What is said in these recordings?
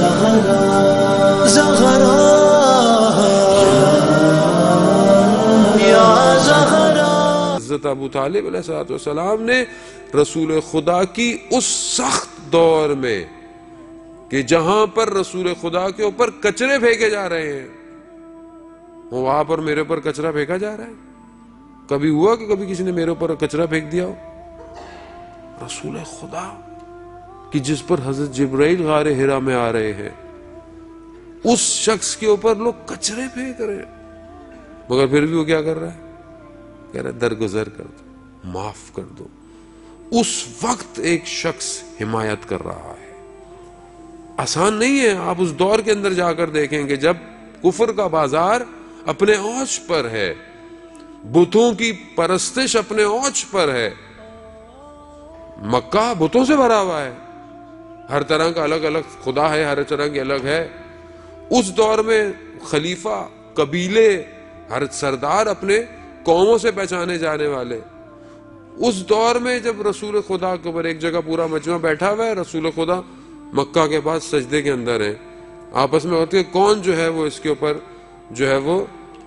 ज़हरा ज़हरा या ज़हरा। हज़रत अबू तालिब अलैहिस्सलाम ने रसूल खुदा की उस सख्त दौर में कि जहां पर रसूल खुदा के ऊपर कचरे फेंके जा रहे हैं, वहां पर मेरे ऊपर कचरा फेंका जा रहा है। कभी हुआ कि कभी किसी ने मेरे ऊपर कचरा फेंक दिया हो? रसूल खुदा कि जिस पर हजरत जिब्राइल गारे हिरा में आ रहे हैं, उस शख्स के ऊपर लोग कचरे फेंक रहे हैं, मगर फिर भी वो क्या कर रहा है? कह रहा है दरगुजर कर दो, माफ कर दो। उस वक्त एक शख्स हिमायत कर रहा है। आसान नहीं है। आप उस दौर के अंदर जाकर देखेंगे जब कुफर का बाजार अपने औज पर है, बुतों की परस्तिश अपने औज पर है, मक्का बुतों से भरा हुआ है, हर तरह का अलग अलग खुदा है, हर तरह के अलग है। उस दौर में खलीफा, कबीले, हर सरदार अपने कौमों से पहचाने जाने वाले। उस दौर में जब रसूल खुदा के ऊपर एक जगह पूरा मजमा बैठा हुआ है, रसूल खुदा मक्का के पास सजदे के अंदर है, आपस में होते कौन जो है वो इसके ऊपर जो है वो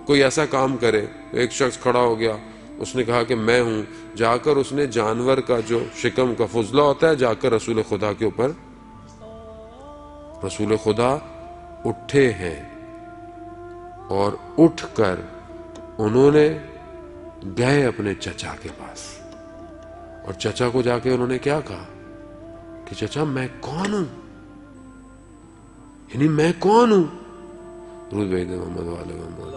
कोई ऐसा काम करे। एक शख्स खड़ा हो गया, उसने कहा कि मैं हूँ। जाकर उसने जानवर का जो शिकम का फुजला होता है, जाकर रसूल खुदा के ऊपर, रसूल खुदा उठे हैं और उठकर उन्होंने गए अपने चचा के पास, और चचा को जाके उन्होंने क्या कहा कि चचा मैं कौन हूं, यानी मैं कौन हूं? दुरूद भेज दे मोहम्मद वाले मोहम्मद।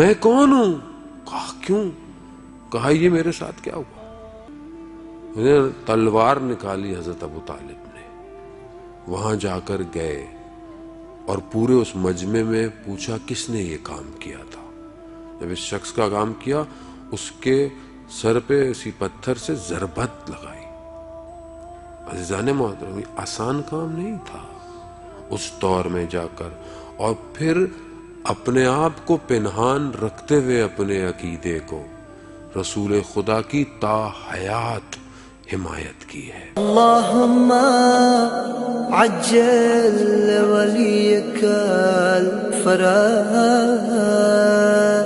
मैं कौन हूं? कहा क्यों? कहा ये मेरे साथ क्या हुआ? उन्हें तलवार निकाली हजरत अबू तालिब ने, वहां जाकर गए और पूरे उस मजमे में पूछा किसने ये काम किया था। जब इस शख्स का काम किया, उसके सर पे इसी पत्थर से जरबत लगाई। अजीजाने मोहतरम, आसान काम नहीं था उस दौर में जाकर, और फिर अपने आप को पिनहान रखते हुए अपने अकीदे को रसूल खुदा की ताहयात हिमायत की है। अल्लाहुम्मा अज्जिल वलीयका अल-फरज।